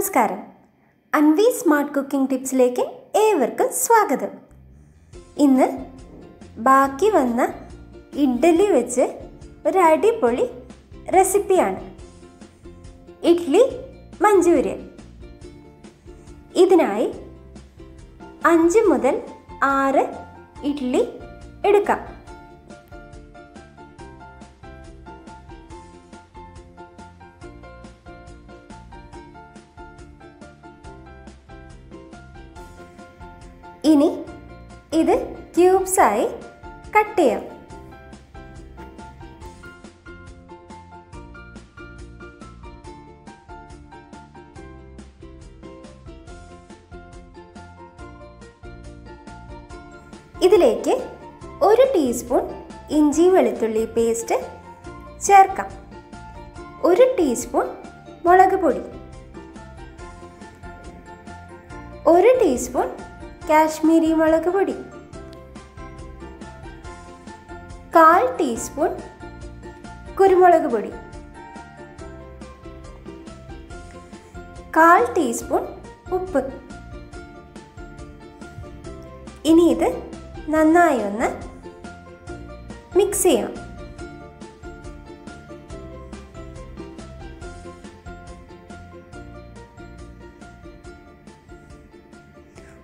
നമസ്കാരം Anvi smart cooking ടിപ്സിലേക്ക് ഏവർക്കും സ്വാഗതം. ഇന്ന് ബാക്കി വന്ന ഇഡ്ഡലി വെച്ച് ഒരു അടിപൊളി റെസിപ്പിയാണ് ഇഡ്ലി മഞ്ചൂരിയൻ. ഇതിനായി 5 മുതൽ 6 ഇഡ്ലി എടുക്കാം. ഇനി ഇത് ക്യൂബ്സായി കട്ട് ചെയ്യാം. ഇതിലേക്ക് 1 ടീസ്പൂൺ ഇഞ്ചി വെളുത്തുള്ളി പേസ്റ്റ് ചേർക്കാം. 1 ടീസ്പൂൺ മുളക് പൊടി, 1 ടീസ്പൂൺ കാശ്മീരി മുളക് പൊടി, 1/4 ടീസ്പൂൺ കുരുമുളക് പൊടി, 1/4 ടീസ്പൂൺ ഉപ്പ്. ഇനി ഇത് നന്നായി ഒന്ന് മിക്സ് ചെയ്യാം.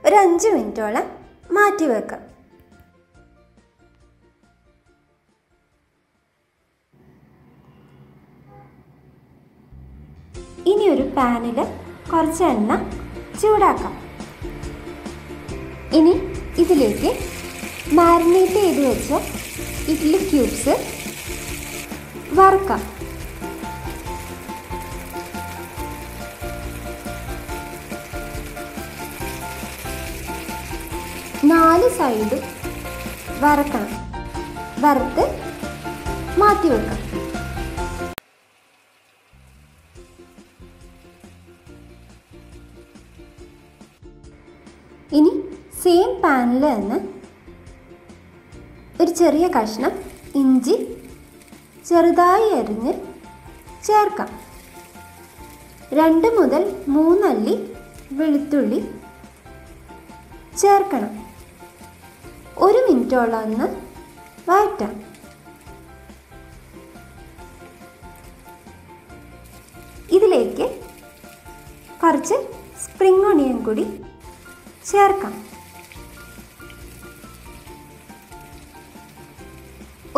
ഒരു 5 മിനിറ്റോളം മാറ്റി വെക്കാം. ഇനി ഒരു പാനിൽ കുറച്ച് എണ്ണ ചൂടാക്കാം. ഇനി ഇതിലേക്ക് മാരിനേറ്റ് ചെയ്ത് വെച്ച ഇഡ്ലി ക്യൂബ്സ് വറുക്കാം. നാല് സൈഡും വറുക്കണം. വറുത്ത് മാറ്റി വെക്കാം. ഇനി സെയിം പാനിൽ തന്നെ ഒരു ചെറിയ കഷ്ണം ഇഞ്ചി ചെറുതായി അരിഞ്ഞ് ചേർക്കാം. 2 മുതൽ 3 അല്ലി വെളുത്തുള്ളി ചേർക്കണം. 1 മിനിറ്റോളം ഒന്ന് വഴറ്റാം. ഇതിലേക്ക് കുറച്ച് സ്പ്രിംഗ് ഓണിയൻ കൂടി ചേർക്കാം.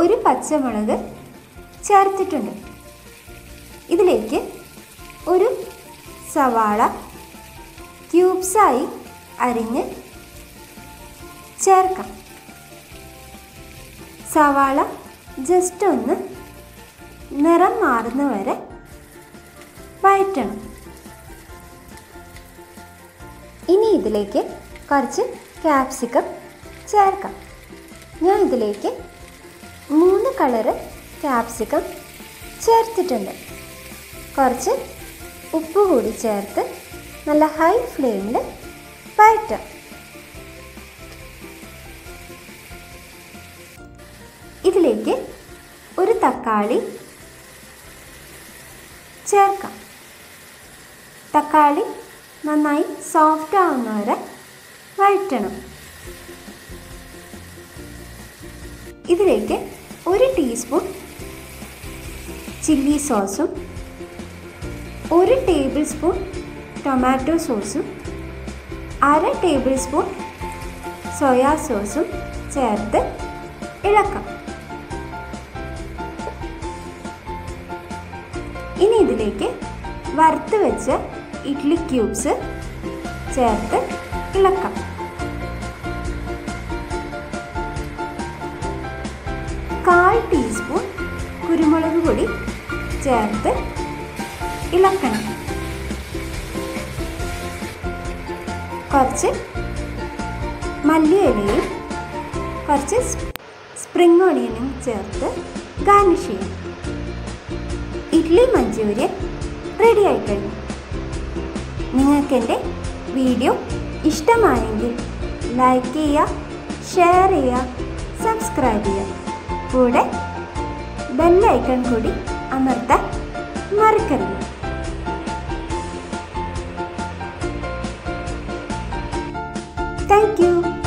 1 പച്ചമുളക് ചേർത്തിട്ടുണ്ട്. ഇതിലേക്ക് 1 സവാള ക്യൂബ്സായി അരിഞ്ഞ് ചേർക്കാം. സവാള ജസ്റ്റ് ഒന്ന് നിറം മാറുന്ന വരെ വഴറ്റണം. ഇനി ഇതിലേക്ക് കുറച്ച് ക്യാപ്സിക്കം ചേർക്കാം. ഞാൻ ഇതിലേക്ക് 3 കളറ് ക്യാപ്സിക്കം ചേർത്തിട്ടുണ്ട്. കുറച്ച് ഉപ്പ് കൂടി ചേർത്ത് നല്ല ഹൈ ഫ്ലെയിമിൽ വഴറ്റാം. ഇതിലേക്ക് 1 തക്കാളി ചേർക്കാം. തക്കാളി നന്നായി സോഫ്റ്റ് ആവുന്നവരെ വഴറ്റണം. ഇതിലേക്ക് 1 ടീസ്പൂൺ ചില്ലി സോസും 1 ടേബിൾ സ്പൂൺ ടൊമാറ്റോ സോസും 1/2 ടേബിൾ സ്പൂൺ സോയാ സോസും ചേർത്ത് ഇളക്കാം. ഇനി ഇതിലേക്ക് വറുത്ത് വെച്ച് ഇഡ്ലി ക്യൂബ്സ് ചേർത്ത് ഇളക്കാം. കാൽ ടീസ്പൂൺ കുരുമുളക് പൊടി ചേർത്ത് ഇളക്കണം. കുറച്ച് മല്ലിയിലയും കുറച്ച് സ്പ്രിംഗ് ഓണിയനും ചേർത്ത് ഗാർണിഷ് ചെയ്യും. ഇഡ്ലി മഞ്ചൂരിയൻ റെഡി ആയിക്കഴിഞ്ഞു. നിങ്ങൾക്ക് എൻ്റെ വീഡിയോ ഇഷ്ടമായെങ്കിൽ ലൈക്ക് ചെയ്യുക, ഷെയർ ചെയ്യുക, സബ്സ്ക്രൈബ് ചെയ്യുക. കൂടെ ബെല്ലൈക്കൺ കൂടി അമർത്താൻ മറക്കരുത്. Thank you.